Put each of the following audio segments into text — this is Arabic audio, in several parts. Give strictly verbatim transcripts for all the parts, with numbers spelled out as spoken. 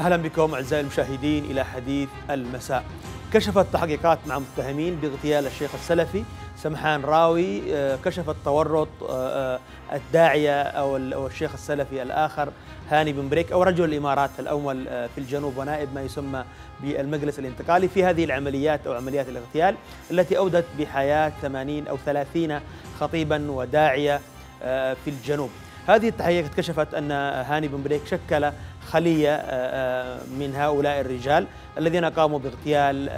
أهلا بكم أعزائي المشاهدين إلى حديث المساء. كشفت تحقيقات مع متهمين باغتيال الشيخ السلفي سمحان راوي، كشفت تورط الداعية أو الشيخ السلفي الآخر هاني بن بريك أو رجل الإمارات الأول في الجنوب ونائب ما يسمى بالمجلس الانتقالي في هذه العمليات أو عمليات الاغتيال التي أودت بحياة ثمانين أو ثلاثين خطيبا وداعية في الجنوب. هذه التحقيقات كشفت أن هاني بن بريك شكل خلية من هؤلاء الرجال الذين قاموا باغتيال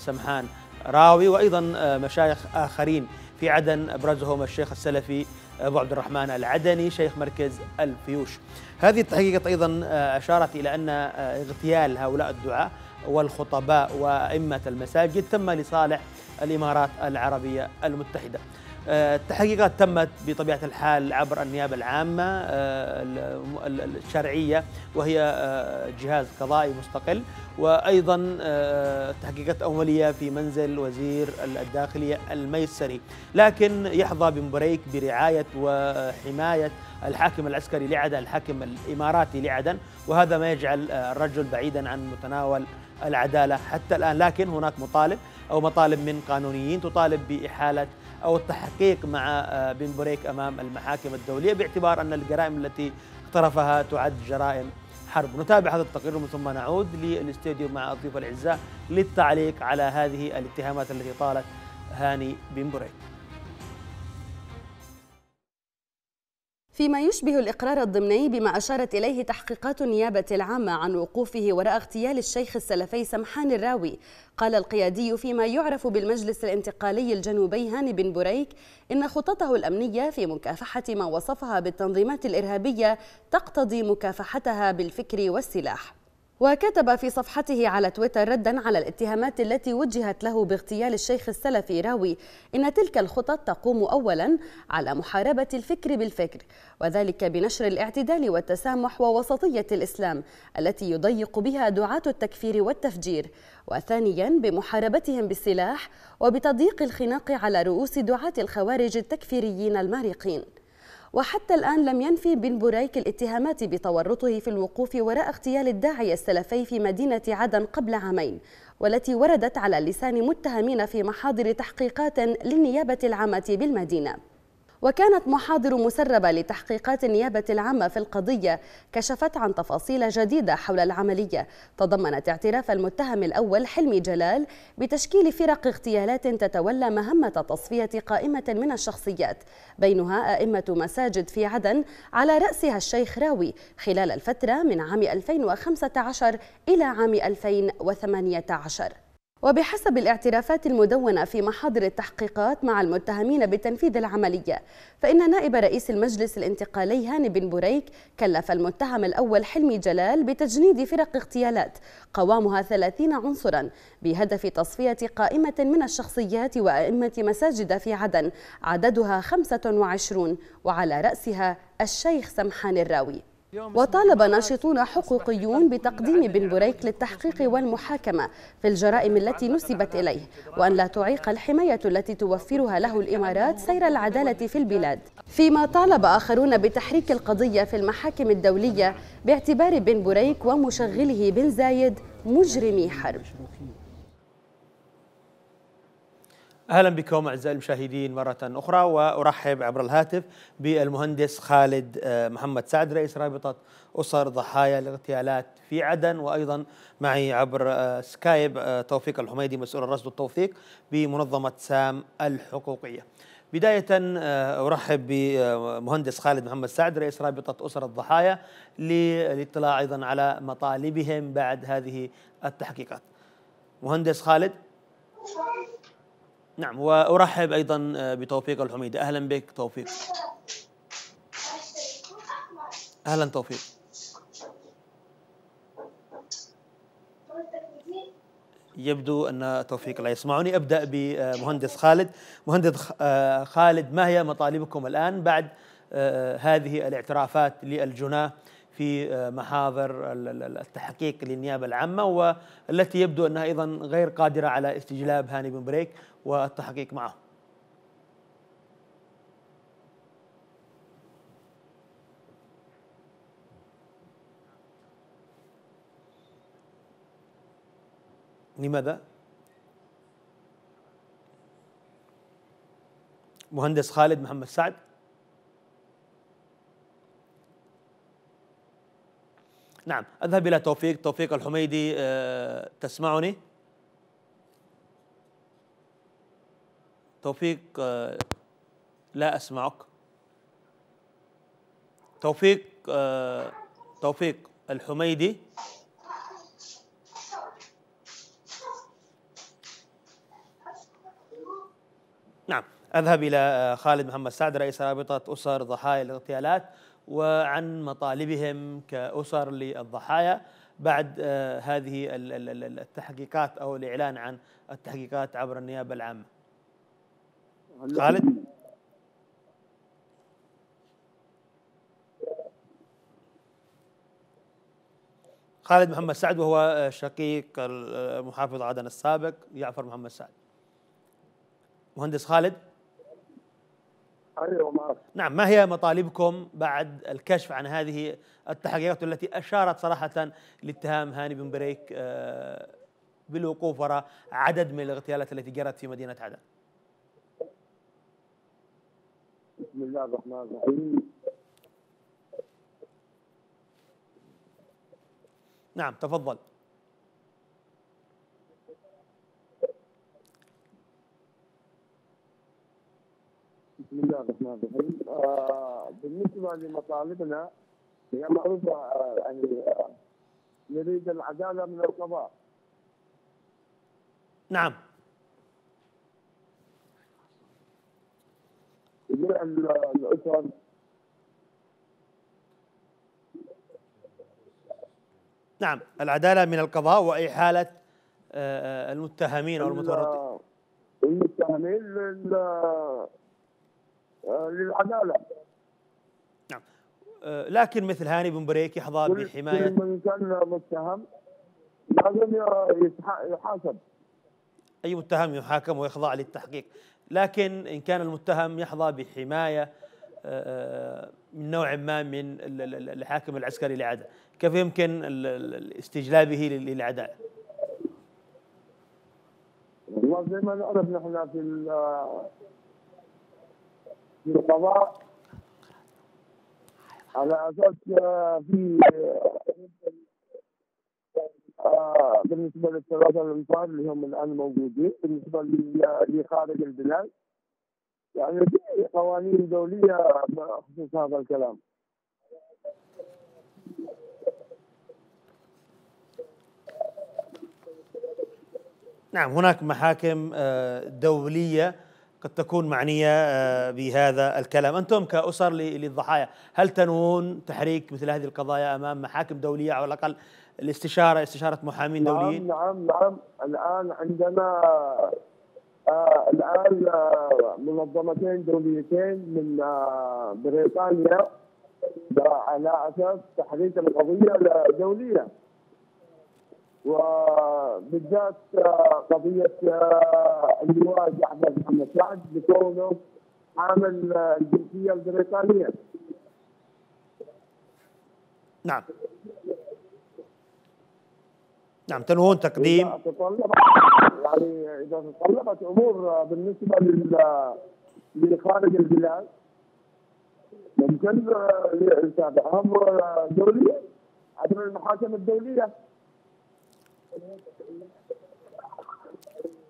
سمحان راوي وأيضا مشايخ آخرين في عدن أبرزهم الشيخ السلفي ابو عبد الرحمن العدني شيخ مركز الفيوش. هذه التحقيقات أيضا أشارت إلى أن اغتيال هؤلاء الدعاة والخطباء وأئمة المساجد تم لصالح الإمارات العربية المتحدة. التحقيقات تمت بطبيعة الحال عبر النيابة العامة الشرعية وهي جهاز قضائي مستقل، وأيضا تحقيقات أولية في منزل وزير الداخلية الميسري، لكن يحظى بن بريك برعاية وحماية الحاكم العسكري لعدن الحاكم الإماراتي لعدن، وهذا ما يجعل الرجل بعيدا عن متناول العدالة حتى الآن. لكن هناك مطالب أو مطالب من قانونيين تطالب بإحالة أو التحقيق مع بن بريك أمام المحاكم الدولية باعتبار أن الجرائم التي اقترفها تعد جرائم حرب. نتابع هذا التقرير ومن ثم نعود للاستوديو مع الضيوف الأعزاء للتعليق على هذه الاتهامات التي طالت هاني بن بريك. فيما يشبه الإقرار الضمني بما أشارت إليه تحقيقات النيابة العامة عن وقوفه وراء اغتيال الشيخ السلفي سمحان الراوي، قال القيادي فيما يعرف بالمجلس الانتقالي الجنوبي هاني بن بريك إن خططه الأمنية في مكافحة ما وصفها بالتنظيمات الإرهابية تقتضي مكافحتها بالفكر والسلاح. وكتب في صفحته على تويتر ردا على الاتهامات التي وجهت له باغتيال الشيخ السلفي راوي إن تلك الخطط تقوم أولا على محاربة الفكر بالفكر، وذلك بنشر الاعتدال والتسامح ووسطية الإسلام التي يضيق بها دعاة التكفير والتفجير، وثانيا بمحاربتهم بالسلاح وبتضييق الخناق على رؤوس دعاة الخوارج التكفيريين المارقين. وحتى الآن لم ينفي بن بريك الاتهامات بتورطه في الوقوف وراء اغتيال الداعية السلفي في مدينة عدن قبل عامين، والتي وردت على لسان متهمين في محاضر تحقيقات للنيابة العامة بالمدينة. وكانت محاضر مسربة لتحقيقات النيابة العامة في القضية كشفت عن تفاصيل جديدة حول العملية تضمنت اعتراف المتهم الأول حلمي جلال بتشكيل فرق اغتيالات تتولى مهمة تصفية قائمة من الشخصيات بينها أئمة مساجد في عدن على رأسها الشيخ راوي خلال الفترة من عام ألفين وخمسة عشر إلى عام ألفين وثمانية عشر. وبحسب الاعترافات المدونة في محاضر التحقيقات مع المتهمين بتنفيذ العملية، فإن نائب رئيس المجلس الانتقالي هاني بن بريك كلف المتهم الأول حلمي جلال بتجنيد فرق اغتيالات قوامها ثلاثين عنصرا بهدف تصفية قائمة من الشخصيات وأئمة مساجد في عدن عددها خمسة وعشرون وعلى رأسها الشيخ سمحان الراوي. وطالب ناشطون حقوقيون بتقديم بن بريك للتحقيق والمحاكمة في الجرائم التي نسبت إليه وأن لا تعيق الحماية التي توفرها له الإمارات سير العدالة في البلاد، فيما طالب آخرون بتحريك القضية في المحاكم الدولية باعتبار بن بريك ومشغله بن زايد مجرمي حرب. أهلا بكم أعزائي المشاهدين مرة أخرى، وأرحب عبر الهاتف بالمهندس خالد محمد سعد رئيس رابطة أسر ضحايا الاغتيالات في عدن، وأيضا معي عبر سكايب توفيق الحميدي مسؤول الرصد والتوثيق بمنظمة سام الحقوقية. بداية أرحب بمهندس خالد محمد سعد رئيس رابطة أسر الضحايا للاطلاع أيضا على مطالبهم بعد هذه التحقيقات. مهندس خالد. نعم، وأرحب أيضا بتوفيق الحميدي. أهلا بك توفيق. أهلا توفيق. يبدو أن توفيق لا يسمعني. أبدأ بمهندس خالد. مهندس خالد، ما هي مطالبكم الآن بعد هذه الاعترافات للجناة في محاضر التحقيق للنيابة العامة والتي يبدو أنها أيضا غير قادرة على استجلاب هاني بن بريك والتحقيق معه؟ لماذا؟ مهندس خالد محمد سعد، نعم أذهب إلى توفيق توفيق الحميدي، أه تسمعني توفيق؟ أه لا أسمعك توفيق. أه توفيق الحميدي، نعم أذهب إلى خالد محمد سعد رئيس رابطة أسر ضحايا الاغتيالات وعن مطالبهم كأسر للضحايا بعد هذه التحقيقات أو الإعلان عن التحقيقات عبر النيابة العامة. خالد؟ خالد محمد سعد وهو شقيق محافظ عدن السابق جعفر محمد سعد. مهندس خالد؟ ايوه معك. نعم، ما هي مطالبكم بعد الكشف عن هذه التحقيقات التي اشارت صراحه لاتهام هاني بن بريك بالوقوف وراء عدد من الاغتيالات التي جرت في مدينه عدن؟ بسم الله الرحمن الرحيم. نعم تفضل. بسم الله الرحمن الرحيم. آه بالنسبه لمطالبنا هي معروفه، آه يعني آه نريد العداله من القضاء. نعم. جميع الاسر نعم، العداله من القضاء واحاله آه المتهمين او المتورطين. المتهمين لل للعداله. نعم، لكن مثل هاني بن بريك يحظى بحمايه، كل من كان متهم لازم يحاسب. اي متهم يحاكم ويخضع للتحقيق، لكن ان كان المتهم يحظى بحمايه من نوع ما من الحاكم العسكري لعدن، كيف يمكن استجلابه للعداله؟ والله زي ما نعرف نحن في في القضاء على اساس في بالنسبه للثلاثه الانفار اللي هم الان موجودين، بالنسبه اللي خارج البلاد يعني في قوانين دوليه بخصوص هذا الكلام. نعم، هناك محاكم دوليه قد تكون معنية بهذا الكلام. أنتم كأسر للضحايا هل تنوون تحريك مثل هذه القضايا أمام محاكم دولية أو على الأقل الاستشارة استشارة محامين دوليين؟ نعم نعم الآن عندنا آه الآن آه منظمتين دوليتين من آه بريطانيا على أساس تحريك القضية الدولية، وبالذات قضية اللواء جعفر محمد سعد بكونه عامل الجنسية البريطانية. نعم نعم تنوون تقديم إذا تطلبت يعني إذا تطلبت أمور بالنسبة لخارج البلاد ممكن لتابعهم دوليا عبر المحاكم الدولية.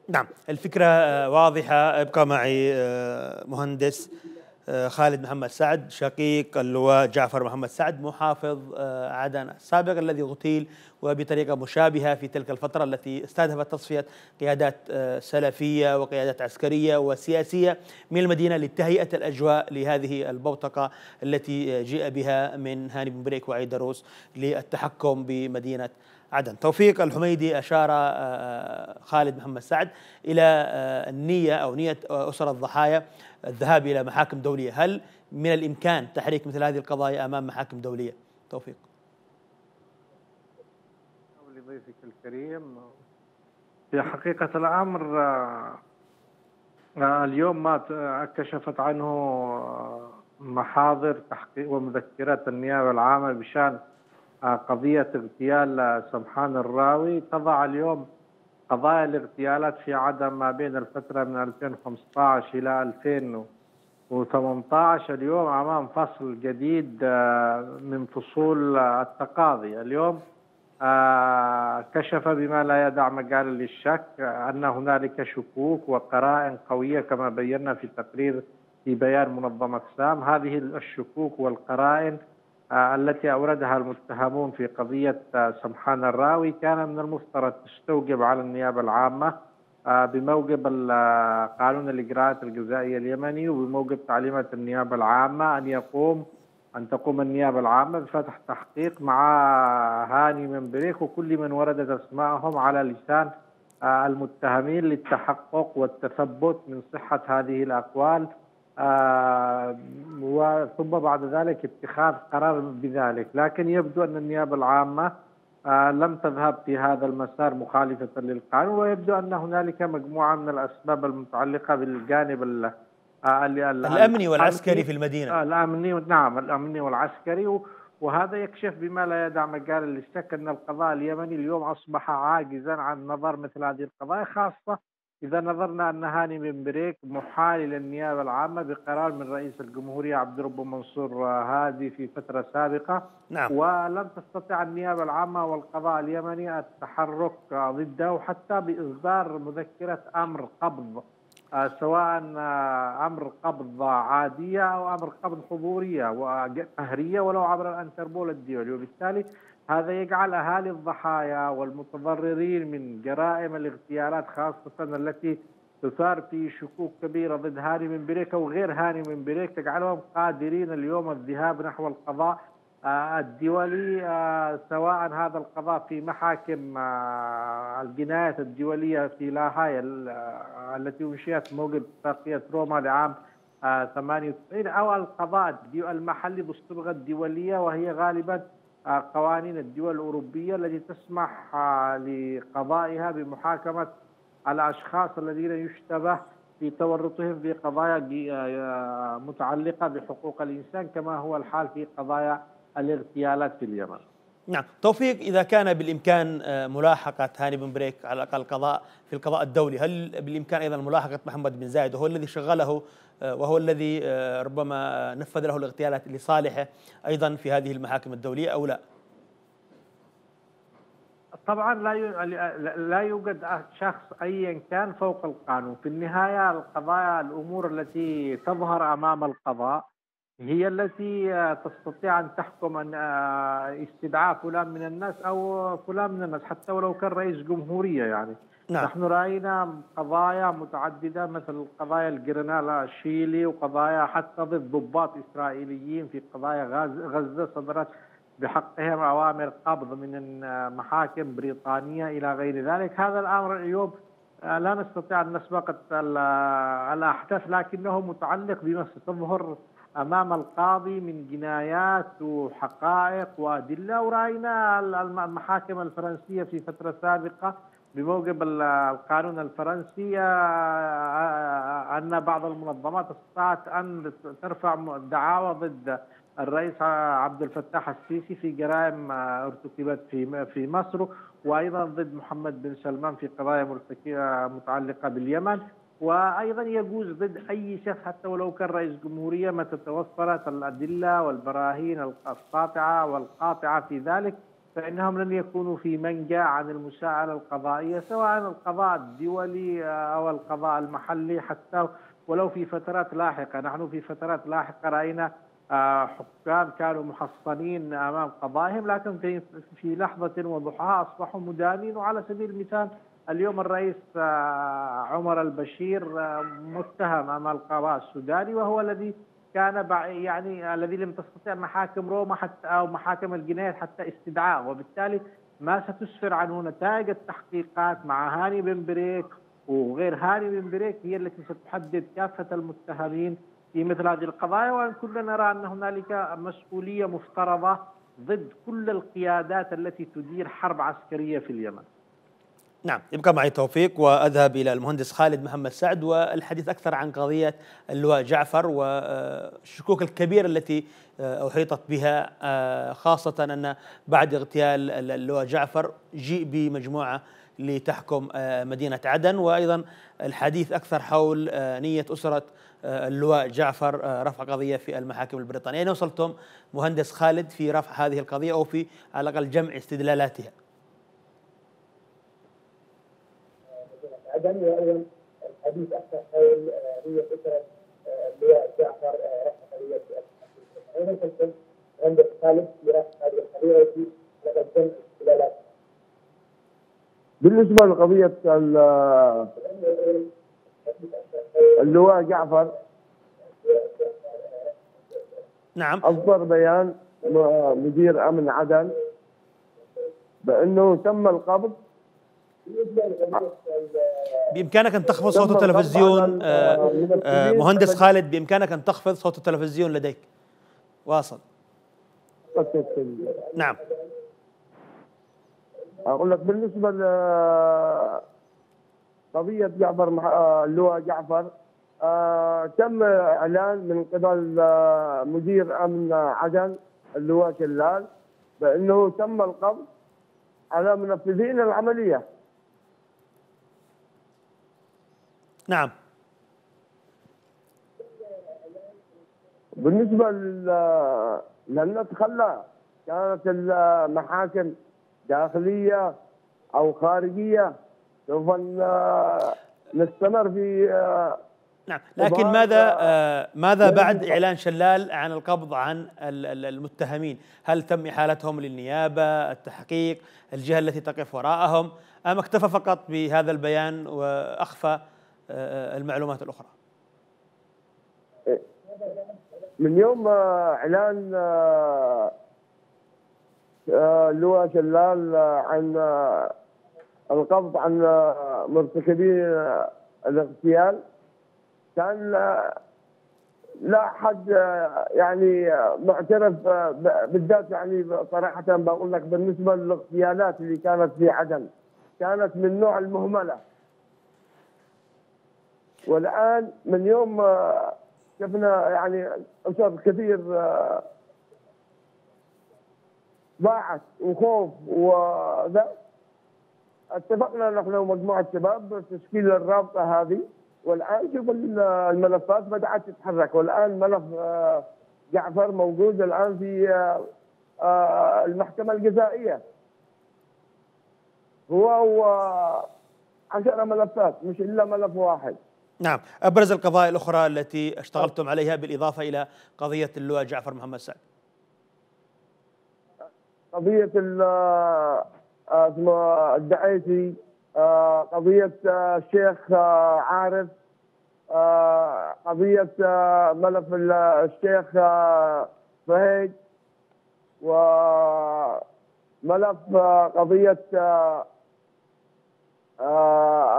نعم الفكرة واضحة. ابقى معي مهندس خالد محمد سعد شقيق اللواء جعفر محمد سعد محافظ عدن السابق الذي اغتيل وبطريقة مشابهة في تلك الفترة التي استهدفت تصفية قيادات سلفية وقيادات عسكرية وسياسية من المدينة لتهيئة الأجواء لهذه البوتقة التي جاء بها من هاني بن بريك وعيد دروس للتحكم بمدينة عدن. توفيق الحميدي أشار خالد محمد سعد إلى النية أو نية أسر الضحايا الذهاب إلى محاكم دولية، هل من الإمكان تحريك مثل هذه القضايا أمام محاكم دولية؟ توفيق. لضيفك الكريم، في حقيقة الأمر اليوم ما كشفت عنه محاضر تحقيق ومذكرات النيابة العامة بشأن قضية اغتيال سمحان الراوي تضع اليوم قضايا الاغتيالات في عدن ما بين الفترة من ألفين وخمسة عشر إلى ألفين وثمانية عشر اليوم أمام فصل جديد من فصول التقاضي. اليوم كشف بما لا يدع مجال للشك أن هنالك شكوك وقرائن قوية كما بينا في تقرير في بيان منظمة سام. هذه الشكوك والقرائن التي أوردها المتهمون في قضية سمحان الراوي كان من المفترض تستوجب على النيابة العامة بموجب قانون الإجراءات الجزائية اليمني وبموجب تعليمات النيابة العامة أن يقوم أن تقوم النيابة العامة بفتح تحقيق مع هاني بن بريك وكل من وردت أسماءهم على لسان المتهمين للتحقق والتثبت من صحة هذه الأقوال، آه وثم بعد ذلك اتخاذ قرار بذلك. لكن يبدو أن النيابة العامة آه لم تذهب في هذا المسار مخالفة للقانون، ويبدو أن هنالك مجموعة من الأسباب المتعلقة بالجانب ال ال ال الأمني والعسكري في المدينة. الأمني نعم الأمني والعسكري، وهذا يكشف بما لا يدع مجال للشك أن القضاء اليمني اليوم أصبح عاجزا عن النظر مثل هذه القضايا، خاصة إذا نظرنا أن هاني بن بريك محال إلى النيابة العامة بقرار من رئيس الجمهورية عبد الرب منصور هادي في فترة سابقة. نعم. ولم تستطع النيابة العامة والقضاء اليمني التحرك ضده حتى بإصدار مذكرة أمر قبض، سواء أمر قبض عادية أو أمر قبض حضورية وقهرية ولو عبر الأنتربول الدولي. وبالتالي هذا يجعل أهالي الضحايا والمتضررين من جرائم الاغتيالات خاصة التي تثار في شكوك كبيرة ضد هاني بن بريك وغير هاني بن بريك تجعلهم قادرين اليوم الذهاب نحو القضاء الدولي، سواء هذا القضاء في محاكم الجنايات الدولية في لاهاي التي أنشئت موجب اتفاقية روما لعام ثمانية وتسعين أو القضاء المحلي بالصبغة الدولية، وهي غالبا قوانين الدول الأوروبية التي تسمح لقضائها بمحاكمة الأشخاص الذين يشتبه في تورطهم في قضايا متعلقة بحقوق الإنسان كما هو الحال في قضايا الاغتيالات في اليمن. نعم توفيق، إذا كان بالإمكان ملاحقة هاني بن بريك على الأقل قضاء في القضاء الدولي، هل بالإمكان أيضا ملاحقة محمد بن زايد وهو الذي شغله وهو الذي ربما نفذ له الاغتيالات لصالحه أيضا في هذه المحاكم الدولية أو لا؟ طبعا لا يوجد شخص أيا كان فوق القانون. في النهاية القضايا الأمور التي تظهر أمام القضاء هي التي تستطيع أن تحكم أن استدعاء فلان من الناس أو فلان من الناس حتى ولو كان رئيس جمهورية يعني. نعم. نحن رأينا قضايا متعددة مثل قضايا الجرنالا الشيلي وقضايا حتى ضد ضباط إسرائيليين في قضايا غزة صدرت بحقهم أوامر قبض من محاكم بريطانية إلى غير ذلك. هذا الأمر اليوم لا نستطيع أن نسبق الأحداث، لكنه متعلق بما ستظهر أمام القاضي من جنايات وحقائق وأدلة. ورأينا المحاكم الفرنسية في فترة سابقة بموجب القانون الفرنسي أن بعض المنظمات استطاعت أن ترفع دعاوى ضد الرئيس عبد الفتاح السيسي في جرائم ارتكبت في في مصر، وأيضا ضد محمد بن سلمان في قضايا مرتكبة متعلقة باليمن، وأيضا يجوز ضد أي شخص حتى ولو كان رئيس جمهورية متى توفرت الأدلة والبراهين القاطعة والقاطعة في ذلك، فإنهم لن يكونوا في منجا عن المساءلة القضائية سواء القضاء الدولي أو القضاء المحلي حتى ولو في فترات لاحقة. نحن في فترات لاحقة رأينا حكام كانوا محصنين أمام قضائهم لكن في لحظة وضحاها أصبحوا مدانين. وعلى سبيل المثال اليوم الرئيس عمر البشير متهم أمام القضاء السوداني، وهو الذي كان يعني الذي لم تستطع محاكم روما حتى أو محاكم الجنايات حتى استدعاء، وبالتالي ما ستسفر عنه نتائج التحقيقات مع هاني بن بريك وغير هاني بن بريك هي التي ستحدد كافة المتهمين في مثل هذه القضايا. وأن كلنا نرى أن هنالك مسؤولية مفترضة ضد كل القيادات التي تدير حرب عسكرية في اليمن. نعم يبقى معي توفيق وأذهب إلى المهندس خالد محمد سعد والحديث أكثر عن قضية اللواء جعفر والشكوك الكبيرة التي أحيطت بها، خاصة أن بعد اغتيال اللواء جعفر جيء بمجموعة لتحكم مدينة عدن. وأيضا الحديث أكثر حول نية أسرة اللواء جعفر رفع قضية في المحاكم البريطانية. أين وصلتم مهندس خالد في رفع هذه القضية أو في على الأقل جمع استدلالاتها؟ عدن وأيضا الحديث أكثر حول نية أسرة اللواء جعفر رفع قضية في المحاكم البريطانية. أين وصلتم مهندس خالد في رفع هذه القضية وفي على الأقل جمع استدلالاتها؟ بالنسبة لقضية اللواء جعفر نعم أصدر بيان مدير أمن عدن بأنه تم القبض. بإمكانك أن تخفض صوت التلفزيون مهندس خالد، بإمكانك أن تخفض صوت التلفزيون لديك. واصل. نعم أقول لك بالنسبة لقضية جعفر مح... اللواء جعفر أه... تم إعلان من قبل مدير أمن عدن اللواء جلال بأنه تم القبض على منفذين العملية. نعم. بالنسبة لل لأنه تخلى كانت المحاكم داخلية أو خارجية سوف نستمر في نعم. لكن ماذا ماذا بعد إعلان شلال عن القبض عن المتهمين؟ هل تم إحالتهم للنيابة، التحقيق، الجهة التي تقف وراءهم، أم اكتفى فقط بهذا البيان وأخفى المعلومات الأخرى؟ من يوم إعلان اللواء شلال عن القبض عن مرتكبين الاغتيال كان لا حد يعني معترف بالذات، يعني صراحة بقول لك بالنسبة للاغتيالات اللي كانت في عدن كانت من نوع المهملة. والآن من يوم شفنا يعني أسر كثير ضاعت وخوف وذا، اتفقنا نحن ومجموعه شباب تشكيل الرابطه هذه، والان شوف الملفات بدات تتحرك، والان ملف جعفر موجود الان في المحكمه الجزائيه. هو هو عشرة ملفات مش الا ملف واحد. نعم، ابرز القضايا الاخرى التي اشتغلتم عليها بالاضافه الى قضيه اللواء جعفر محمد سعد. قضية الدعيسي، قضية الشيخ عارف، قضية ملف الشيخ فهيد، وملف قضية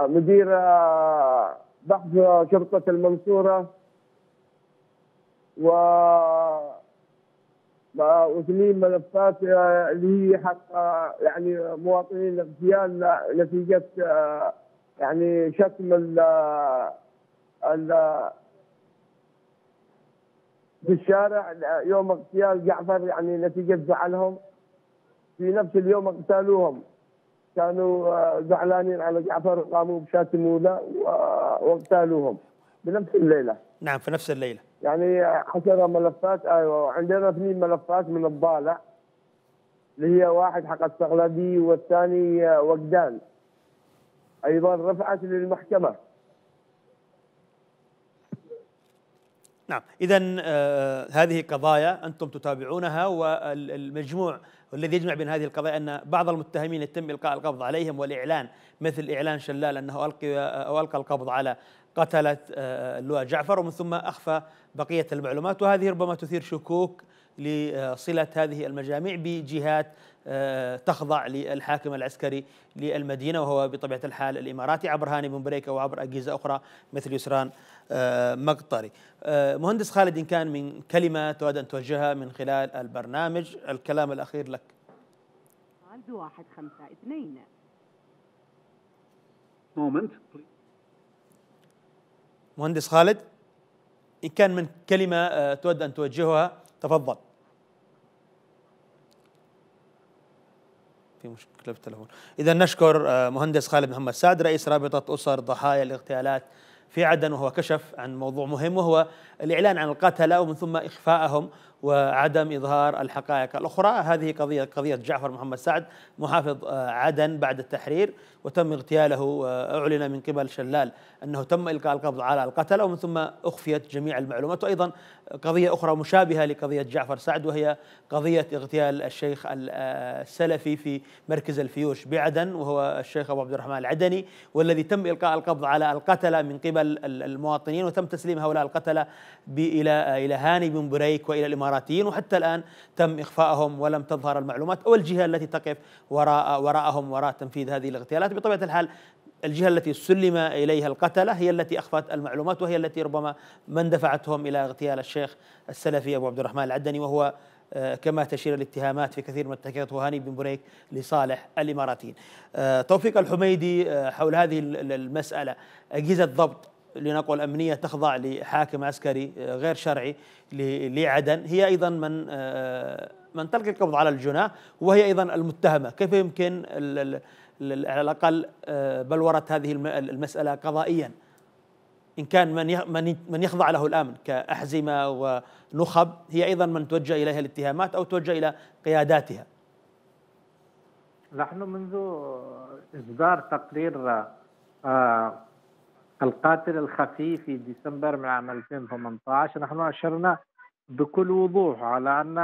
مدير بحث شرطة المنصورة، و وتميم ملفات اللي هي حق يعني مواطنين الاغتيال نتيجه يعني شتم ال ال في الشارع يوم اغتيال جعفر، يعني نتيجه زعلهم في نفس اليوم اغتالوهم، كانوا زعلانين على جعفر وقاموا بشتم واغتالوهم بنفس الليله. نعم في نفس الليله. يعني عشرة ملفات. ايوه عندنا اثنين ملفات من الضالع اللي هي واحد حق السغلبي والثاني وجدان، ايضا رفعت للمحكمه. نعم اذا هذه قضايا انتم تتابعونها، والمجموع والذي يجمع بين هذه القضايا ان بعض المتهمين يتم القاء القبض عليهم، والاعلان مثل اعلان شلال انه القى او القى القبض على قتلت اللواء جعفر، ومن ثم أخفى بقية المعلومات. وهذه ربما تثير شكوك لصلة هذه المجاميع بجهات تخضع للحاكم العسكري للمدينة، وهو بطبيعة الحال الإماراتي عبر هاني بن بريك وعبر أجهزة أخرى مثل يسران مقطري. مهندس خالد، إن كان من كلمة تود أن توجهها من خلال البرنامج، الكلام الأخير لك. عنده واحد خمسة اثنين. مومنت. مهندس خالد، إن كان من كلمة تود أن توجهها تفضل. في مشكلة بالتلفون. إذا نشكر مهندس خالد محمد سعد رئيس رابطة أسر ضحايا الاغتيالات في عدن، وهو كشف عن موضوع مهم وهو الإعلان عن القتلة ومن ثم إخفائهم وعدم إظهار الحقائق الأخرى. هذه قضية قضية جعفر محمد سعد محافظ عدن بعد التحرير، وتم اغتياله وأعلن من قبل شلال أنه تم إلقاء القبض على القتلة ومن ثم أخفيت جميع المعلومات. وأيضا قضية أخرى مشابهة لقضية جعفر سعد وهي قضية اغتيال الشيخ السلفي في مركز الفيوش بعدن وهو الشيخ أبو عبد الرحمن العدني، والذي تم إلقاء القبض على القتلة من قبل المواطنين وتم تسليم هؤلاء القتلة إلى إلى هاني بن بريك وإلى الإمارات، وحتى الآن تم إخفائهم ولم تظهر المعلومات أو الجهة التي تقف وراء وراءهم وراء تنفيذ هذه الاغتيالات. بطبيعة الحال الجهة التي سلم إليها القتلة هي التي أخفت المعلومات، وهي التي ربما من دفعتهم إلى اغتيال الشيخ السلفي أبو عبد الرحمن العدني، وهو كما تشير الاتهامات في كثير من ارتكبته هاني بن بريك لصالح الإماراتيين. توفيق الحميدي حول هذه المسألة، أجهزة ضبط لنقول أمنية تخضع لحاكم عسكري غير شرعي لعدن هي أيضا من من تلقي القبض على الجناه وهي أيضا المتهمة، كيف يمكن على الأقل بلورة هذه المسألة قضائيا إن كان من من يخضع له الأمن كأحزمة ونخب هي أيضا من توجه إليها الاتهامات أو توجه إلى قياداتها؟ نحن منذ إصدار تقرير آه القاتل الخفي في ديسمبر من عام ألفين وثمانية عشر نحن أشرنا بكل وضوح على أن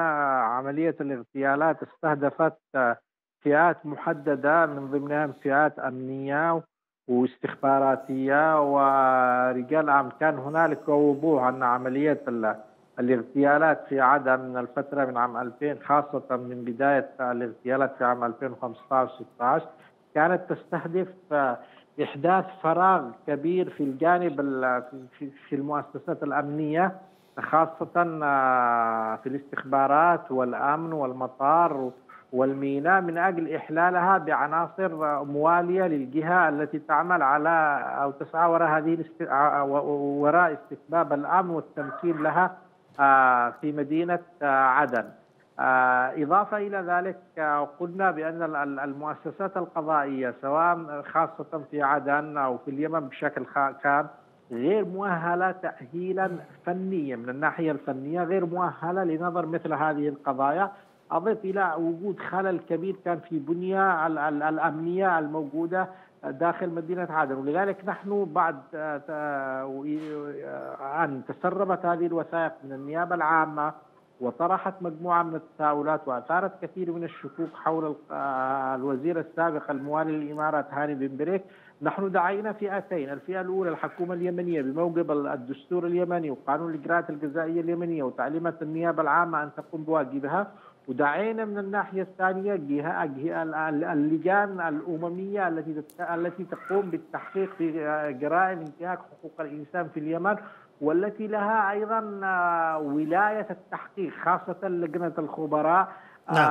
عملية الاغتيالات استهدفت فئات محددة من ضمنها فئات أمنية واستخباراتية ورجال أمن. كان هنالك وضوح أن عملية الاغتيالات في عدن من الفترة من عام ألفين خاصة من بداية الاغتيالات في عام ألفين وخمسة عشر وستة عشر كانت تستهدف إحداث فراغ كبير في الجانب في المؤسسات الأمنية خاصة في الاستخبارات والأمن والمطار والميناء من أجل إحلالها بعناصر موالية للجهة التي تعمل على أو تسعى وراء هذه وراء استتباب الأمن والتمكين لها في مدينة عدن. إضافة إلى ذلك قلنا بأن المؤسسات القضائية سواء خاصة في عدن أو في اليمن بشكل كان غير مؤهلة تأهيلا فنيا من الناحية الفنية، غير مؤهلة لنظر مثل هذه القضايا. أضف إلى وجود خلل كبير كان في بنية الأمنية الموجودة داخل مدينة عدن، ولذلك نحن بعد أن تسربت هذه الوثائق من النيابة العامة وطرحت مجموعة من التساؤلات وأثارت كثير من الشكوك حول الوزير السابق الموالي للإمارات هاني بن بريك، نحن دعينا فئتين، الفئة الأولى الحكومة اليمنية بموجب الدستور اليمني وقانون الإجراءات الجزائية اليمنية وتعليمات النيابة العامة أن تقوم بواجبها، ودعينا من الناحية الثانية جهة اللجان الأممية التي التي تقوم بالتحقيق في جرائم انتهاك حقوق الإنسان في اليمن والتي لها أيضا ولاية التحقيق خاصة لجنة الخبراء نعم.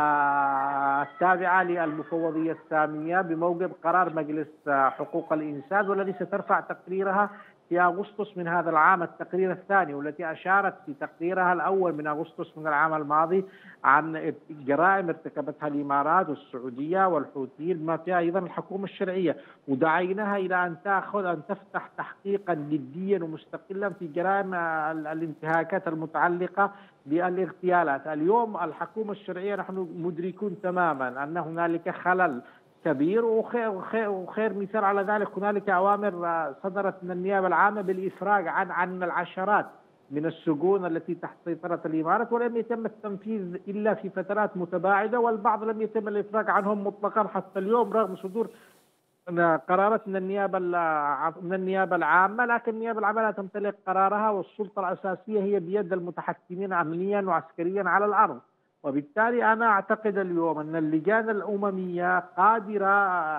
التابعة للمفوضية السامية بموجب قرار مجلس حقوق الإنسان والذي سترفع تقريرها في أغسطس من هذا العام التقرير الثاني، والتي أشارت في تقريرها الأول من أغسطس من العام الماضي عن جرائم ارتكبتها الإمارات والسعودية والحوثيين بما فيها أيضا الحكومة الشرعية، ودعيناها إلى أن تأخذ أن تفتح تحقيقا جديا ومستقلا في جرائم الانتهاكات المتعلقة بالاغتيالات. اليوم الحكومة الشرعية نحن مدركون تماما أن هنالك خلل كبير، وخير, وخير, وخير مثال على ذلك هنالك أوامر صدرت من النيابة العامة بالإفراج عن عن العشرات من السجون التي تحت سيطرة الإمارات ولم يتم التنفيذ إلا في فترات متباعدة، والبعض لم يتم الإفراج عنهم مطلقا حتى اليوم رغم صدور قرارات من النيابة من النيابة العامة، لكن النيابة العامة لا تمتلك قرارها والسلطة الأساسية هي بيد المتحكمين أمنيا وعسكريا على الأرض. وبالتالي أنا أعتقد اليوم أن اللجان الأممية قادرة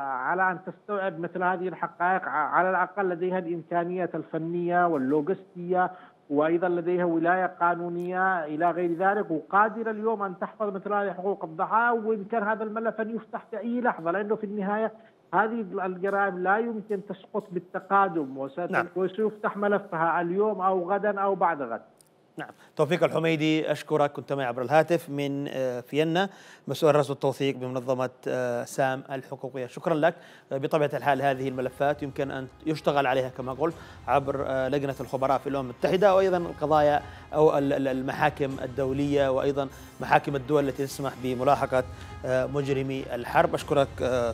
على أن تستوعب مثل هذه الحقائق، على الأقل لديها الإمكانية الفنية واللوجستية وأيضا لديها ولاية قانونية إلى غير ذلك، وقادرة اليوم أن تحفظ مثل هذه حقوق الضحايا، وبإمكان هذا الملف أن يفتح في أي لحظة لأنه في النهاية هذه الجرائم لا يمكن تسقط بالتقادم وسيفتح ملفها اليوم أو غدا أو بعد غد. نعم. توفيق الحميدي أشكرك، كنت معي عبر الهاتف من فيينا، مسؤول رصد التوثيق بمنظمة سام الحقوقية. شكرا لك. بطبيعة الحال هذه الملفات يمكن أن يشتغل عليها كما قلت عبر لجنة الخبراء في الأمم المتحدة، وأيضا القضايا أو المحاكم الدولية، وأيضا محاكم الدول التي تسمح بملاحقة مجرمي الحرب. أشكرك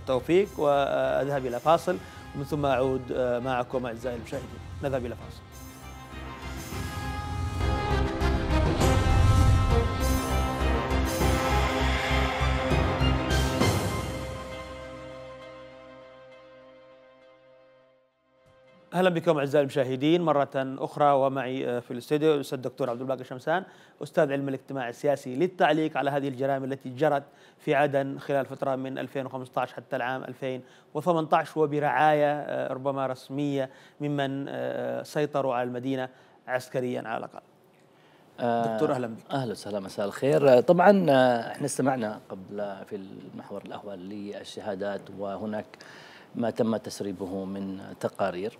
توفيق، وأذهب إلى فاصل ومن ثم أعود معكم أعزائي المشاهدين. نذهب إلى فاصل. اهلا بكم اعزائي المشاهدين مره اخرى، ومعي في الاستوديو الاستاذ الدكتور عبد الباقي الشمسان، استاذ علم الاجتماع السياسي، للتعليق على هذه الجرائم التي جرت في عدن خلال فتره من ألفين وخمسة عشر حتى العام ألفين وثمانية عشر، وبرعايه ربما رسميه ممن سيطروا على المدينه عسكريا على الاقل. أه دكتور اهلا بك. اهلا وسهلا، مساء الخير. طبعا احنا استمعنا قبل في المحور الاول للشهادات، وهناك ما تم تسريبه من تقارير.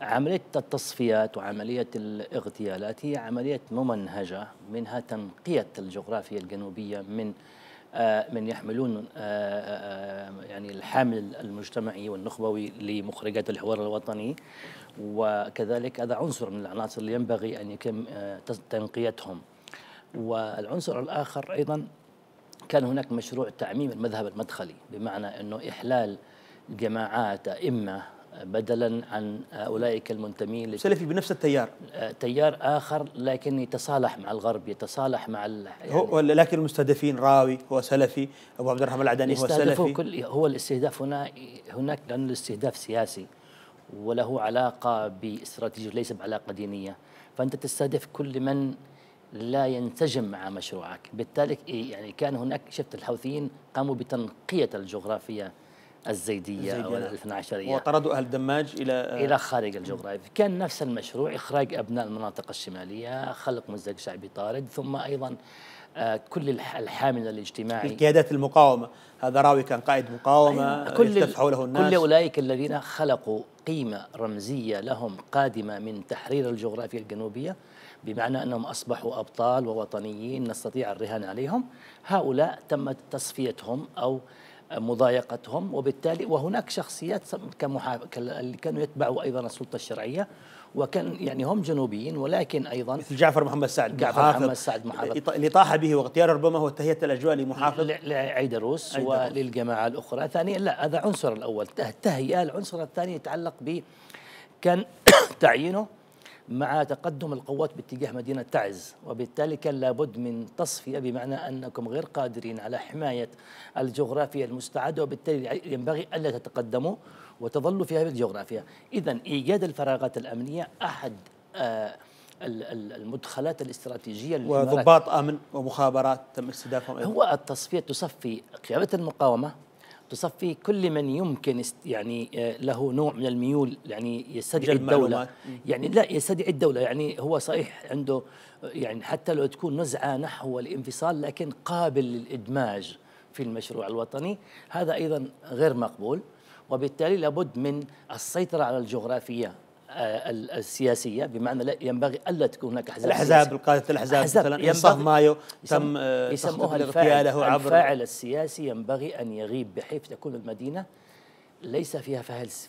عملية التصفيات وعملية الاغتيالات هي عملية ممنهجة، منها تنقية الجغرافيا الجنوبية من من يحملون يعني الحامل المجتمعي والنخبوي لمخرجات الحوار الوطني، وكذلك هذا عنصر من العناصر اللي ينبغي أن يتم تنقيتهم. والعنصر الآخر أيضا كان هناك مشروع تعميم المذهب المدخلي، بمعنى أنه إحلال جماعات أئمة بدلا عن أولئك المنتمين سلفي بنفس التيار، تيار آخر لكن يتصالح مع الغرب، يتصالح مع ال... يعني هو لكن المستهدفين راوي هو سلفي، أبو عبد الرحمن العدني هو سلفي. كل هو الاستهداف هنا هناك، لأن الاستهداف سياسي وله علاقة باستراتيجية ليس بعلاقة دينية، فأنت تستهدف كل من لا ينسجم مع مشروعك. بالتالي يعني كان هناك، شفت الحوثيين قاموا بتنقية الجغرافية الزيدية أو الاثناعشرية وطردوا أهل الدماج إلى إلى خارج الجغرافيا. كان نفس المشروع إخراج أبناء المناطق الشمالية، خلق مزدوج شعبي طارد، ثم أيضا كل الحامل الاجتماعي، القيادات المقاومة، هذا راوي كان قائد مقاومة، كل استفتحوا له الناس، كل أولئك الذين خلقوا قيمة رمزية لهم قادمة من تحرير الجغرافيا الجنوبية، بمعنى أنهم أصبحوا أبطال ووطنيين نستطيع الرهان عليهم. هؤلاء تمت تصفيتهم أو مضايقتهم، وبالتالي وهناك شخصيات كمحافظ اللي كانوا يتبعوا ايضا السلطه الشرعيه، وكان يعني هم جنوبيين ولكن ايضا مثل جعفر محمد سعد، جعفر محمد سعد محافظ اللي طاح به واغتياله ربما هو تهيئه الاجواء لمحافظ لعيدروس وللجماعه الاخرى. ثانيا لا، هذا عنصر الاول التهيئه، العنصر الثاني يتعلق ب كان تعيينه مع تقدم القوات باتجاه مدينه تعز، وبالتالي كان لابد من تصفيه، بمعنى انكم غير قادرين على حمايه الجغرافيا المستعده، وبالتالي ينبغي الا تتقدموا وتظلوا في هذه الجغرافيا. اذا ايجاد الفراغات الامنيه احد آه المدخلات الاستراتيجيه، وضباط امن ومخابرات تم استهدافهم. هو التصفيه تصفي قياده المقاومه، تصفي كل من يمكن يعني له نوع من الميول، يعني يستدعي الدولة، يعني لا يستدعي الدولة، يعني هو صحيح عنده يعني حتى لو تكون نزعة نحو الانفصال لكن قابل للإدماج في المشروع الوطني، هذا أيضا غير مقبول. وبالتالي لابد من السيطرة على الجغرافية السياسيه، بمعنى لا ينبغي الا تكون هناك احزاب، الاحزاب القاده، الاحزاب مثلا إنصاف مايو تم يسموها اغتياله عبر الفاعل السياسي، ينبغي ان يغيب بحيث تكون المدينه ليس فيها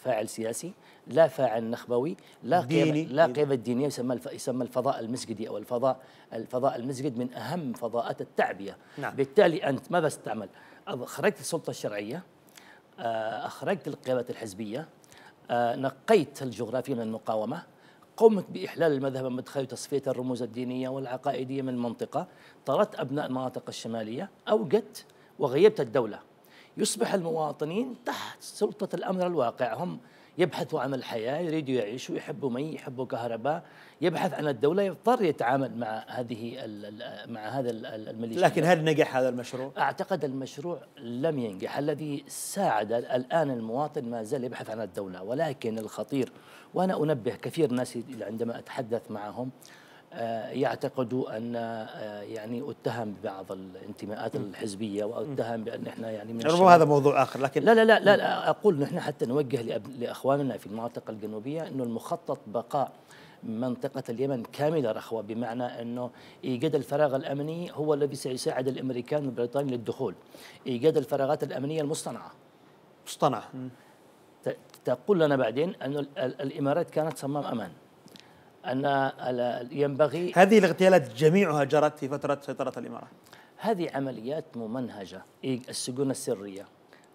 فاعل سياسي، لا فاعل نخبوي، لا قيمة، لا قيمة دينية. يسمى يسمى الفضاء المسجدي أو الفضاء الفضاء المسجد من أهم فضاءات التعبية. نعم. بالتالي أنت ماذا تعمل؟ خرجت السلطة الشرعية، أخرجت القيادات الحزبية، آه، نقيت الجغرافيا من المقاومة، قمت بإحلال المذهب المدخلي وتصفية الرموز الدينية والعقائدية من المنطقة، طردت أبناء المناطق الشمالية، أوجدت وغيبت الدولة. يصبح المواطنين تحت سلطة الأمر الواقع، هم يبحثوا عن الحياة، يريدوا يعيشوا، يحبوا مي، يحبوا كهرباء، يبحث عن الدولة، يضطر يتعامل مع هذه مع هذا الميليشيا. لكن هل نجح هذا المشروع؟ أعتقد المشروع لم ينجح، الذي ساعد الآن المواطن ما زال يبحث عن الدولة. ولكن الخطير، وأنا أنبه كثير ناس عندما أتحدث معهم يعتقدوا أن يعني أتهم ببعض الانتماءات الحزبية، وأتهم بأن إحنا يعني من ربما هذا موضوع آخر، لكن لا لا لا, لا أقول نحن حتى نوجه لأخواننا في المناطق الجنوبية أنه المخطط بقاء منطقة اليمن كاملة رخوة، بمعنى أنه إيجاد الفراغ الأمني هو الذي سيساعد الأمريكان والبريطانيين للدخول. إيجاد الفراغات الأمنية المصطنعة مصطنعة تقول لنا بعدين أن الإمارات كانت صمام أمان، أن ينبغي. هذه الاغتيالات جميعها جرت في فترة سيطرة الإمارات. هذه عمليات ممنهجة، السجون السرية،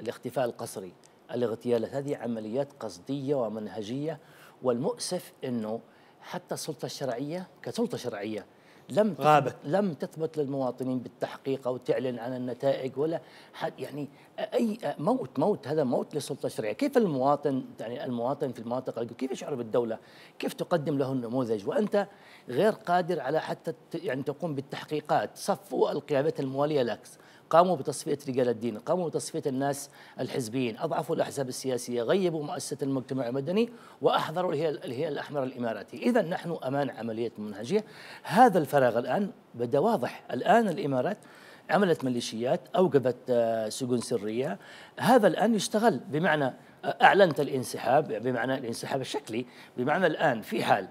الاختفاء القسري، الاغتيالات، هذه عمليات قصدية ومنهجية. والمؤسف أنه حتى السلطة الشرعية كسلطة شرعية لم غابت، لم تثبت للمواطنين بالتحقيق أو تعلن عن النتائج ولا حد. يعني أي موت موت هذا موت للسلطة الشرعية. كيف المواطن، يعني المواطن في المناطق كيف يشعر بالدولة؟ كيف تقدم له النموذج وأنت غير قادر على حتى يعني تقوم بالتحقيقات؟ صفوا القيادات الموالية لك، قاموا بتصفية رجال الدين، قاموا بتصفية الناس الحزبيين، أضعفوا الأحزاب السياسية، غيبوا مؤسسة المجتمع المدني، وأحضروا الهلال الأحمر الإماراتي. إذا نحن أمام عملية منهجية. هذا الفراغ الآن بدأ واضح. الآن الإمارات عملت ميليشيات، أوقفت سجون سرية، هذا الآن يستغل. بمعنى أعلنت الانسحاب، بمعنى الانسحاب الشكلي، بمعنى الآن في حال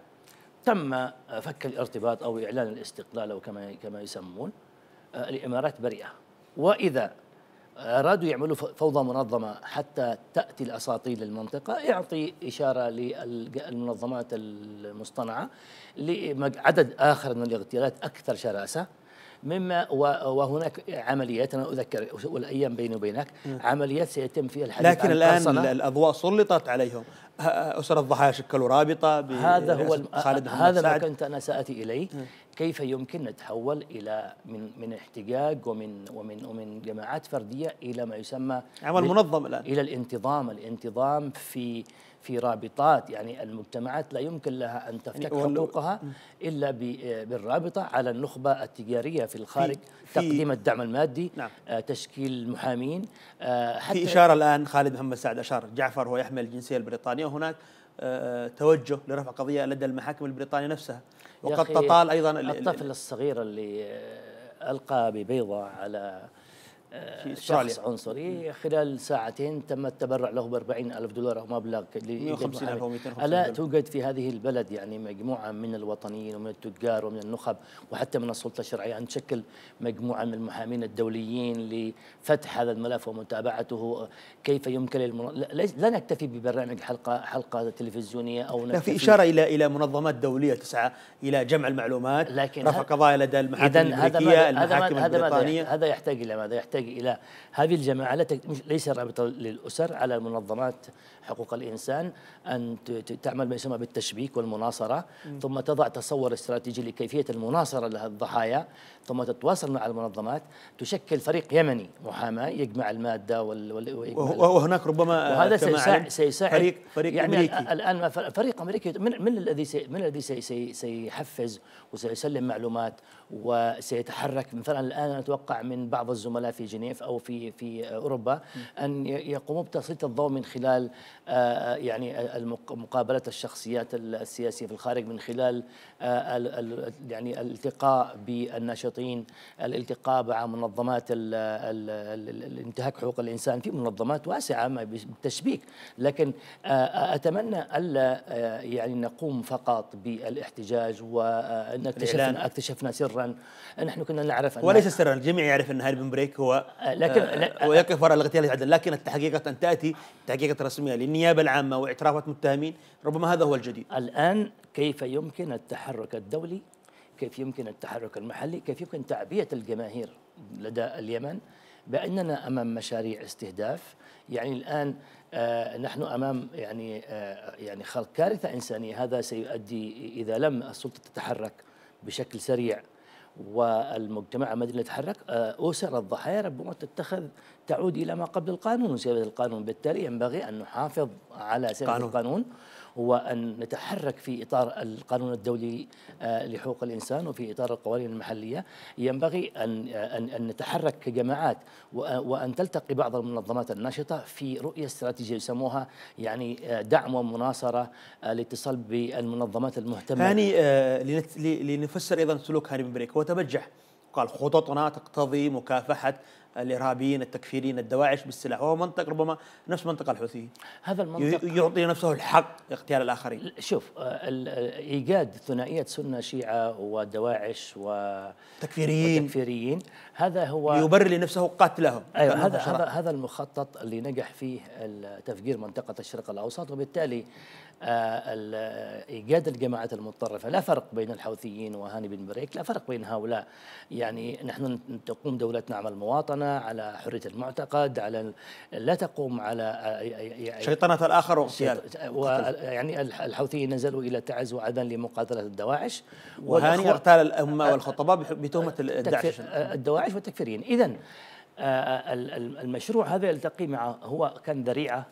تم فك الارتباط أو إعلان الاستقلال أو كما كما يسمون، الإمارات بريئة. وإذا أرادوا يعملوا فوضى منظمة حتى تأتي الأساطيل للمنطقة، يعطي إشارة للمنظمات المصطنعة لعدد آخر من الاغتيالات أكثر شراسة مما. وهناك عمليات، أنا أذكر والأيام بيني وبينك عمليات سيتم فيها الحديث. لكن الآن الأضواء سلطت عليهم، أسر الضحايا شكلوا رابطة. هذا هو خالد هذا ما كنت أنا سأتي إليه. كيف يمكن نتحول إلى من من احتجاج ومن ومن ومن جماعات فردية إلى ما يسمى عمل منظم الآن، إلى الانتظام. الانتظام في في رابطات، يعني المجتمعات لا يمكن لها أن تفتك يعني حقوقها إلا بالرابطة على النخبة التجارية في الخارج، في تقديم في الدعم المادي، نعم. تشكيل محامين. حتى في إشارة الآن خالد محمد سعد أشار، جعفر هو يحمل الجنسية البريطانية، هناك توجه لرفع قضية لدى المحاكم البريطانية نفسها، وقد تطال أيضا الطفل الصغير اللي ألقى ببيضة على شخص عنصري خلال ساعتين تم التبرع له بأربعين ألف دولار أو مبلغ مئتين وخمسين ألف. ألا توجد في هذه البلد يعني مجموعة من الوطنيين ومن التجار ومن النخب وحتى من السلطة الشرعية أن تشكل مجموعة من المحامين الدوليين لفتح هذا الملف ومتابعته؟ كيف يمكن المن... لا نكتفي ببرنامج حلقة حلقة تلفزيونية أو نكتفي. لا، في إشارة إلى إلى منظمات دولية تسعى إلى جمع المعلومات، رفع قضايا لدى المحاكم الأمريكية، المحاكم البريطانية. هذا يحتاج إلى ماذا؟ يحتاج إلى هذه الجماعة لا تك... ليس رابطة للأسر، على منظمات حقوق الإنسان أن ت... تعمل ما يسمى بالتشبيك والمناصرة، م. ثم تضع تصور استراتيجي لكيفية المناصرة للضحايا، ثم تتواصل مع المنظمات، تشكل فريق يمني محاماة يجمع المادة وال... وال... وهناك ربما وهذا سيساعد, سيساعد فريق فريق يعني أمريكي. الآن فريق أمريكي من, من الذي سي... من الذي سي... سي... سيحفز وسيسلم معلومات وسيتحرك؟ مثلا الآن أتوقع من بعض الزملاء في جنيف او في في اوروبا ان يقوموا بتسليط الضوء من خلال يعني مقابله الشخصيات السياسيه في الخارج، من خلال يعني الالتقاء بالناشطين، الالتقاء مع منظمات الانتهاك حقوق الانسان. في منظمات واسعه بالتشبيك، لكن اتمنى الا يعني نقوم فقط بالاحتجاج وان اكتشفنا اكتشفنا سرا نحن كنا نعرف أن وليس سرا، الجميع يعرف ان هاني بن بريك هو لكن آه ويقف وراء الاغتيال في عدن، لكن التحقيقة أن تأتي تحقيقة رسمية للنيابة العامة واعترافات متهمين، ربما هذا هو الجديد. الآن كيف يمكن التحرك الدولي؟ كيف يمكن التحرك المحلي؟ كيف يمكن تعبئة الجماهير لدى اليمن بأننا أمام مشاريع استهداف؟ يعني الآن آه نحن امام يعني آه يعني خلق كارثة إنسانية. هذا سيؤدي إذا لم السلطة تتحرك بشكل سريع والمجتمع المدني يتحرك، أسر الضحايا ربما تتخذ تعود إلى ما قبل القانون وسيادة القانون. بالتالي ينبغي أن نحافظ على سيادة القانون وأن نتحرك في إطار القانون الدولي لحقوق الإنسان وفي إطار القوانين المحلية. ينبغي أن أن نتحرك كجماعات وأن تلتقي بعض المنظمات الناشطة في رؤية استراتيجية يسموها يعني دعم ومناصرة لاتصال بالمنظمات المهتمة. هاني آه لنفسر أيضا سلوك هاني بن بريك، هو تبجح قال خططنا تقتضي مكافحة الارهابيين التكفيريين الدواعش بالسلاح، وهو منطق ربما نفس منطق الحوثيين. هذا المنطق يعطي نفسه الحق اغتيال الاخرين. شوف ايجاد ثنائيه سنه شيعه ودواعش وتكفيريين تكفيريين هذا هو يبرر لنفسه قتلهم. أيوة هذا هذا هذا المخطط اللي نجح فيه تفجير منطقه الشرق الاوسط، وبالتالي ايجاد الجماعات المتطرفه. لا فرق بين الحوثيين وهاني بن بريك، لا فرق بين هؤلاء، يعني نحن تقوم دولتنا على المواطنه، على حريه المعتقد، على لا تقوم على شيطنه الاخر واغتياله. يعني الحوثيين نزلوا الى تعز وعدن لمقاتله الدواعش، وهاني اغتال الامه والخطباء بتهمه الداعش الدواعش والتكفيريين. اذا المشروع هذا يلتقي مع هو كان ذريعه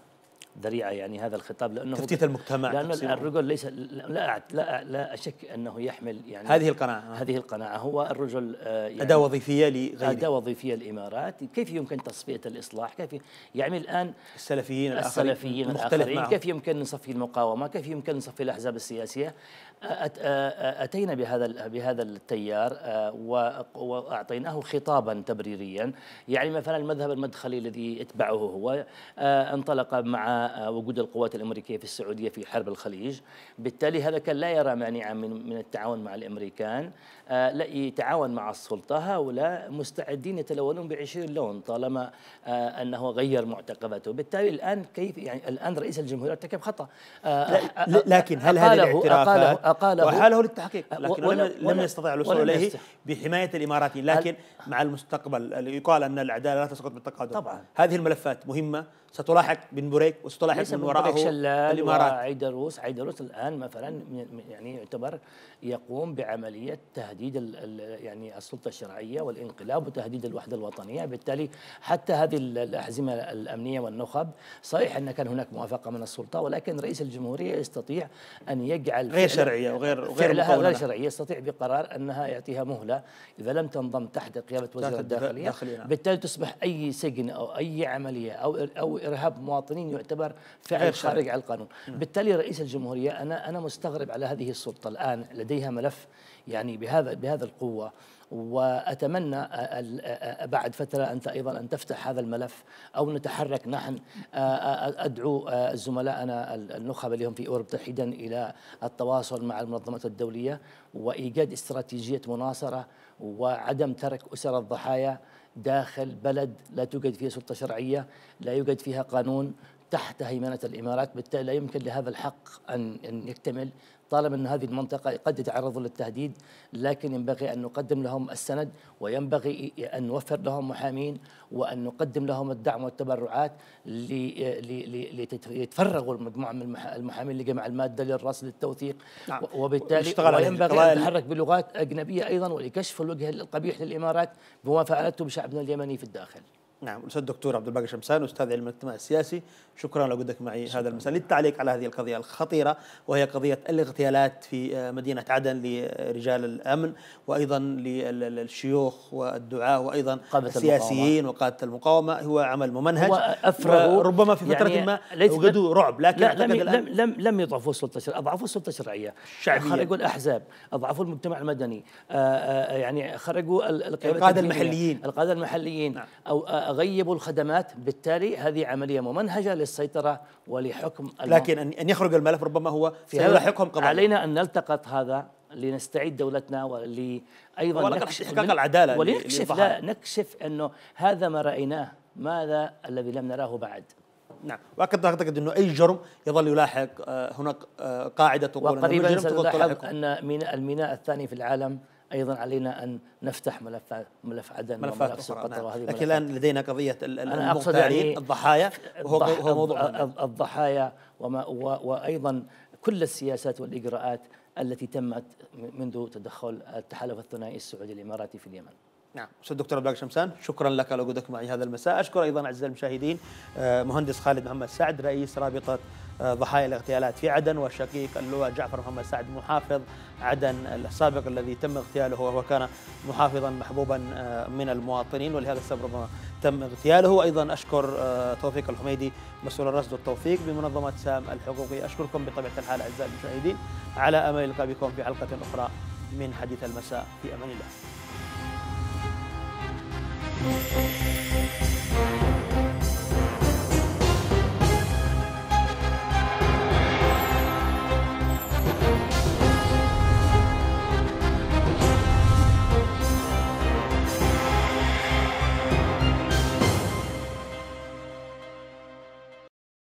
ذريعه يعني هذا الخطاب، لانه تفتيت المجتمع، لأن الرجل ليس لا لا لا اشك انه يحمل يعني هذه القناعه هذه القناعه هو الرجل يعني اداه وظيفيه لغيره، اداه وظيفيه الامارات. كيف يمكن تصفيه الاصلاح؟ كيف يعمل الان السلفيين الاخرين السلفيين الاخرين كيف يمكن نصفي المقاومه؟ كيف يمكن نصفي الاحزاب السياسيه؟ اتينا بهذا بهذا التيار واعطيناه خطابا تبريريا. يعني مثلا المذهب المدخلي الذي اتبعه هو انطلق مع وجود القوات الأمريكية في السعودية في حرب الخليج، بالتالي هذا كان لا يرى مانعا من التعاون مع الأمريكان، لا يتعاون مع السلطة. هؤلاء مستعدين يتلونون بعشرين لون طالما أنه غير معتقداته. بالتالي الآن كيف يعني الآن رئيس الجمهورية ارتكب خطأ، لكن هل هذه الاعترافات أقاله وحاله للتحقيق، لكن لم يستطع الوصول إليه بحماية الإماراتيين. لكن مع المستقبل يقال أن العدالة لا تسقط بالتقادم. طبعا هذه الملفات مهمة، ستلاحق بن بريك وستلاحق من وراءه الإمارات. عيدروس عيدروس الآن مثلا يعني يعتبر يقوم بعملية تهديد يعني السلطة الشرعية والانقلاب وتهديد الوحدة الوطنية. بالتالي حتى هذه الأحزمة الأمنية والنخب، صحيح أن كان هناك موافقة من السلطة، ولكن رئيس الجمهورية يستطيع أن يجعل غير شرعية وغير غير غير شرعية، يستطيع بقرار أنها يعطيها مهلة إذا لم تنضم تحت قيادة وزير الداخلية. بالتالي تصبح أي سجن أو أي عملية أو أو إرهاب مواطنين يعتبر فعل خارج عن القانون. بالتالي رئيس الجمهورية أنا أنا مستغرب على هذه السلطة الآن لديها ملف يعني بهذا بهذا القوة، وأتمنى بعد فترة أنت أيضا أن تفتح هذا الملف أو نتحرك. نحن أدعو زملائنا النخب اللي هم في أوروبا تحديدا إلى التواصل مع المنظمات الدولية وإيجاد استراتيجية مناصرة وعدم ترك أسر الضحايا داخل بلد لا توجد فيها سلطة شرعية، لا يوجد فيها قانون، تحت هيمنة الإمارات. بالتالي لا يمكن لهذا الحق أن يكتمل طالما أن هذه المنطقة قد يتعرضوا للتهديد، لكن ينبغي أن نقدم لهم السند، وينبغي أن نوفر لهم محامين، وأن نقدم لهم الدعم والتبرعات ليتفرغوا المجموعة من المحامين لجمع المادة للرصد للتوثيق. نعم. وبالتالي وينبغي أن نتحرك بلغات أجنبية أيضا ولكشف الوجه القبيح للإمارات بما فعلته بشعبنا اليمني في الداخل. نعم. الأستاذ الدكتور عبد الباقي الشمسان، أستاذ علم الاجتماع السياسي، شكرا لوجودك معي هذا المساء للتعليق على هذه القضية الخطيرة، وهي قضية الاغتيالات في مدينة عدن لرجال الأمن وأيضا للشيوخ والدعاة وأيضا السياسيين وقادة المقاومة. هو عمل ممنهج، ربما في فترة يعني ما وجدوا رعب، لكن لا لم, لم, لم, لم يضعفوا السلطة الشرعية، أضعفوا السلطة الشرعية، خرجوا الأحزاب، أضعفوا المجتمع المدني، يعني خرجوا القادة المحليين القادة المحليين نعم. أو غيبوا الخدمات. بالتالي هذه عملية ممنهجة للسيطرة ولحكم الم... لكن أن يخرج الملف ربما هو سيلاحقهم قضاء. علينا أن نلتقط هذا لنستعيد دولتنا ولي أيضا نكشف إحقاق العدالة، ولنكشف لا نكشف أنه هذا ما رأيناه، ماذا الذي لم نراه بعد. نعم. وأكد أعتقد أنه أي جرم يظل يلاحق. هناك قاعدة تقول وقريبا سنلاحظ أن من الميناء الثاني في العالم أيضا علينا أن نفتح ملف ملف عدن وملف سقطة وهذه. لكن الآن لدينا قضية المغتالين يعني الضحايا، وهو هو موضوع الضحايا وما وأيضا كل السياسات والإجراءات التي تمت منذ تدخل التحالف الثنائي السعودي الإماراتي في اليمن. نعم. أستاذ الدكتور عبد الباقي الشمسان، شكرا لك على وجودك معي هذا المساء. أشكر أيضا أعزائي المشاهدين مهندس خالد محمد سعد رئيس رابطة ضحايا الاغتيالات في عدن، والشقيق اللواء جعفر محمد سعد محافظ عدن السابق الذي تم اغتياله وهو كان محافظا محبوبا من المواطنين ولهذا السبب ربما تم اغتياله. وأيضا أشكر توفيق الحميدي مسؤول الرصد والتوثيق بمنظمة سام الحقوقية. أشكركم بطبيعة الحال أعزائي المشاهدين، على أمل اللقاء بكم في حلقة أخرى من حديث المساء. في أمان الله.